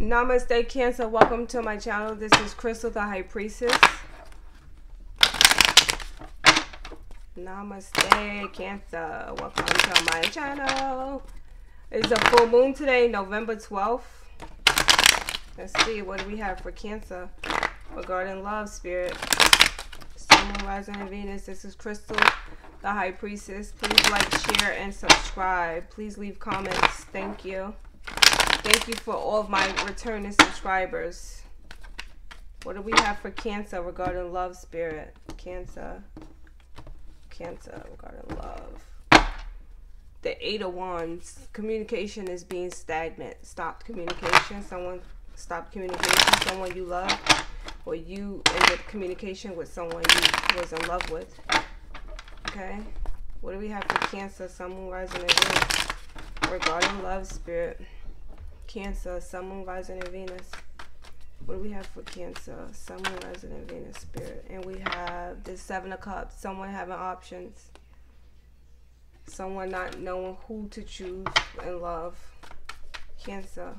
Namaste, Cancer. Welcome to my channel. This is Crystal the High Priestess. Namaste, Cancer. Welcome to my channel. It's a full moon today, November 12th. Let's see, what do we have for Cancer regarding love, spirit? Sun, Moon, Rising, and Venus. This is Crystal the High Priestess. Please like, share, and subscribe. Please leave comments. Thank you. Thank you for all of my returning subscribers. What do we have for Cancer regarding love, spirit? Cancer regarding love. The Eight of Wands. Communication is being stagnant. Stopped communication. Someone stopped communication. Someone you love, or you ended communication with someone you was in love with. Okay. What do we have for Cancer? Sun, Moon, Rising, and Venus regarding love, spirit. Cancer, Sun, Moon, Rising, and Venus. What do we have for Cancer? Sun, Moon, Rising, and Venus, spirit. And we have the Seven of Cups. Someone having options. Someone not knowing who to choose in love. Cancer,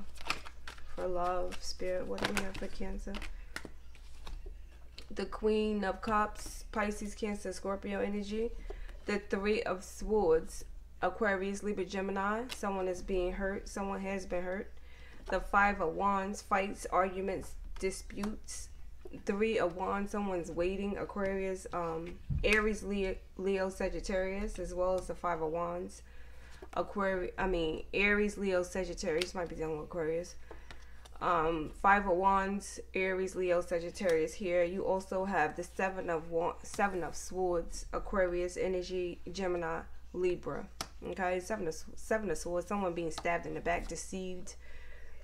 for love, spirit. What do we have for Cancer? The Queen of Cups. Pisces, Cancer, Scorpio energy. The Three of Swords. Aquarius, Libra, Gemini. Someone is being hurt. Someone has been hurt. The Five of Wands. Fights, arguments, disputes. Three of Wands. Someone's waiting. Aquarius, Aries, Leo, Sagittarius, as well as the Five of Wands. Aries, Leo, Sagittarius. Might be dealing with Aquarius. Five of Wands, Aries, Leo, Sagittarius here. You also have the Seven of Swords, Aquarius energy, Gemini, Libra. Okay, Seven of Swords. Someone being stabbed in the back, deceived,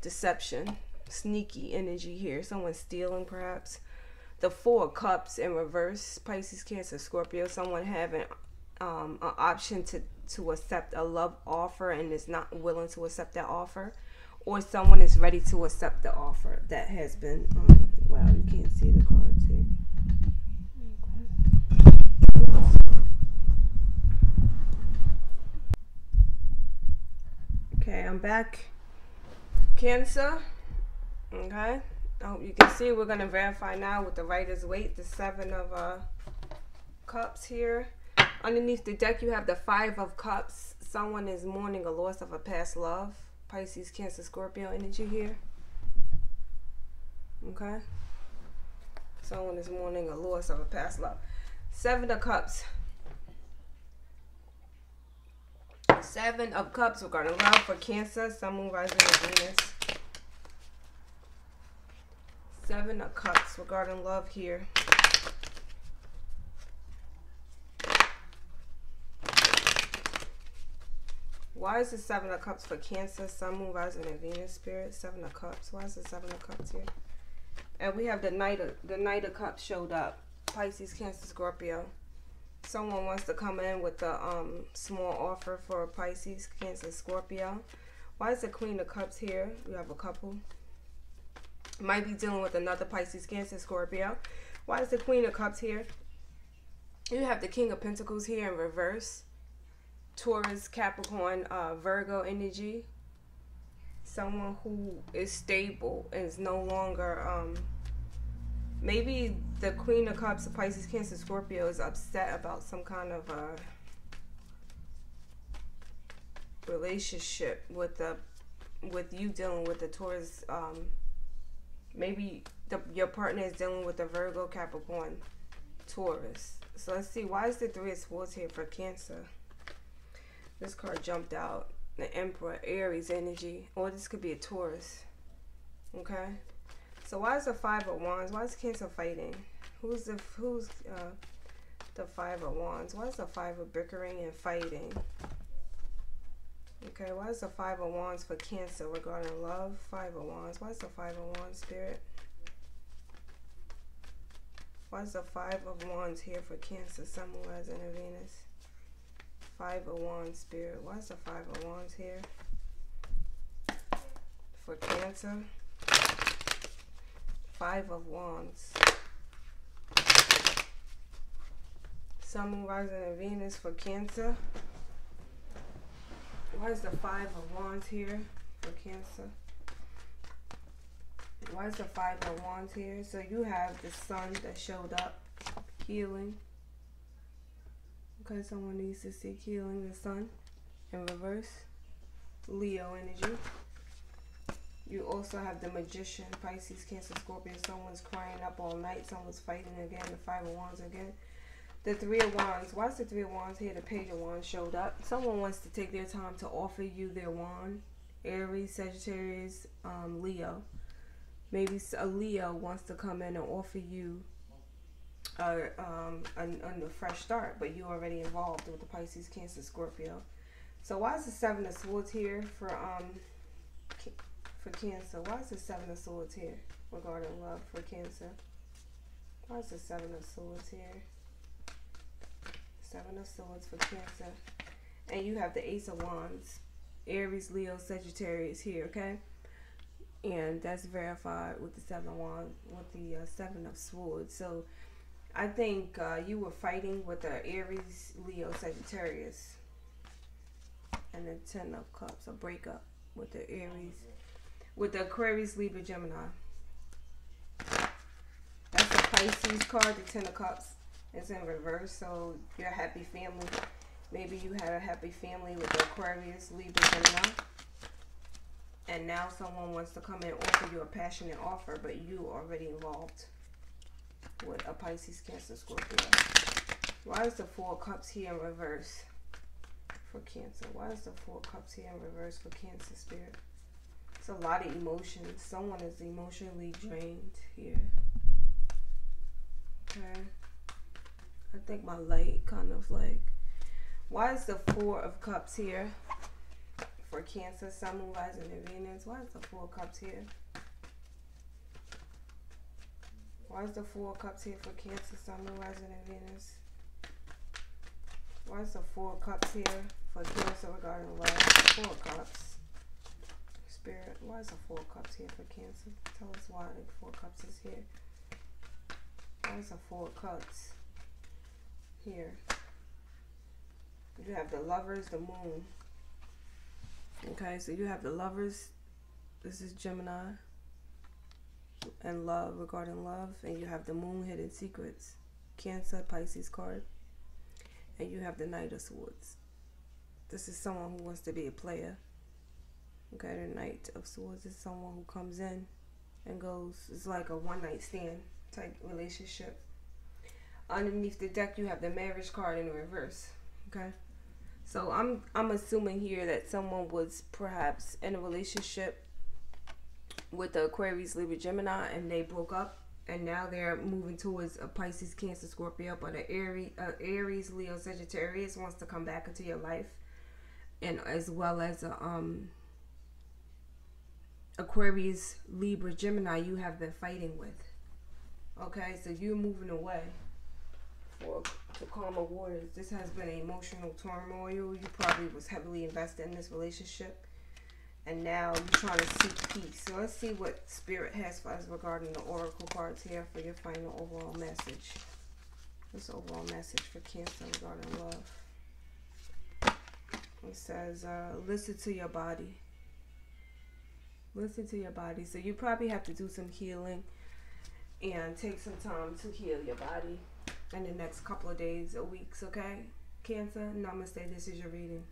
deception, sneaky energy here. Someone stealing, perhaps. The Four of Cups in reverse. Pisces, Cancer, Scorpio. Someone having an option to accept a love offer and is not willing to accept that offer, or someone is ready to accept the offer that has been. Wow, you can't see the cards here. Okay, I'm back. Cancer. Okay. I hope you can see. We're going to verify now with the Rider's Waite, the Seven of Cups here. Underneath the deck, you have the Five of Cups. Someone is mourning a loss of a past love. Pisces, Cancer, Scorpio energy here. Okay. Someone is mourning a loss of a past love. Seven of Cups. Seven of Cups regarding love for Cancer, Sun, Moon, Rising, and Venus. Seven of Cups regarding love here. Why is the Seven of Cups for Cancer, Sun, Moon, Rising, and Venus, spirit? Seven of Cups. Why is the Seven of Cups here? And we have the Knight of Cups showed up. Pisces, Cancer, Scorpio. Someone wants to come in with a small offer for Pisces, Cancer, Scorpio. Why is the Queen of Cups here? You have a couple. Might be dealing with another Pisces, Cancer, Scorpio. Why is the Queen of Cups here? You have the King of Pentacles here in reverse. Taurus, Capricorn, Virgo energy. Someone who is stable and is no longer... maybe the Queen of Cups, Pisces, Cancer, Scorpio is upset about some kind of relationship with you dealing with the Taurus. Maybe your partner is dealing with the Virgo, Capricorn, Taurus. So let's see, why is the Three of Swords here for Cancer? This card jumped out. The Emperor, Aries energy, or this could be a Taurus. Okay. So why is the Five of Wands? Why is Cancer fighting? Who's the Five of Wands? Why is the Five of bickering and fighting? Okay, why is the Five of Wands for Cancer regarding love? Five of Wands. Why is the Five of Wands, spirit? Why is the Five of Wands here for Cancer? Sun, Moon, Rising, and Venus. Five of Wands, spirit. Why is the Five of Wands here for Cancer? Five of Wands. Sun, Moon, Rising, and Venus for Cancer. Why is the Five of Wands here for Cancer? Why is the Five of Wands here? So you have the sun that showed up, healing. Okay, someone needs to seek healing, the sun in reverse, Leo energy. You also have the Magician, Pisces, Cancer, Scorpio. Someone's crying up all night. Someone's fighting again. The Five of Wands again. The Three of Wands. Why is the Three of Wands here? The Page of Wands showed up. Someone wants to take their time to offer you their wand. Aries, Sagittarius, Leo. Maybe a Leo wants to come in and offer you a fresh start, but you're already involved with the Pisces, Cancer, Scorpio. So why is the Seven of Swords here for Cancer? Why is the Seven of Swords here regarding love for Cancer? Why is the Seven of Swords here? Seven of Swords for Cancer. And you have the Ace of Wands. Aries, Leo, Sagittarius here, okay? And that's verified with the Seven of Wands, with the Seven of Swords. So I think you were fighting with the Aries, Leo, Sagittarius. And the Ten of Cups, a breakup with the Aries. With the Aquarius, Libra, Gemini. That's the Pisces card. The Ten of Cups is in reverse. So your happy family. Maybe you had a happy family with the Aquarius, Libra, Gemini. And now someone wants to come in and offer you a passionate offer, but you already involved with a Pisces, Cancer, Scorpio. Why is the Four of Cups here in reverse for Cancer? Why is the Four of Cups here in reverse for Cancer, Spirit? It's a lot of emotions. Someone is emotionally drained here. Okay. I think my light kind of like... Why is the Four of Cups here for Cancer, Sun, Moon, Rising, and Venus? Why is the Four of Cups here? Why is the Four of Cups here for Cancer, Sun, Moon, Rising, and Venus? Why is the Four of Cups here for Cancer regarding love? Four of Cups. Spirit. Why is the Four of Cups here for Cancer? Tell us why the Four of Cups is here. Why is the Four of Cups here? You have the Lovers, the Moon. Okay, so you have the Lovers. This is Gemini. And love, regarding love. And you have the Moon, Hidden Secrets. Cancer, Pisces card. And you have the Knight of Swords. This is someone who wants to be a player. Okay, the Knight of Swords is someone who comes in and goes. It's like a one-night stand type relationship. Underneath the deck, you have the Marriage card in reverse. Okay, so I'm assuming here that someone was perhaps in a relationship with the Aquarius, Libra, Gemini, and they broke up, and now they're moving towards a Pisces, Cancer, Scorpio, but an Aries, Leo, Sagittarius wants to come back into your life, and as well as a Aquarius, Libra, Gemini, you have been fighting with. Okay, so you're moving away to calmer waters. This has been an emotional turmoil. You probably was heavily invested in this relationship, and now you're trying to seek peace. So let's see what Spirit has for us regarding the Oracle cards here for your final overall message. This overall message for Cancer regarding love. It says, listen to your body. Listen to your body. So you probably have to do some healing and take some time to heal your body in the next couple of days or weeks, okay? Cancer, namaste. This is your reading.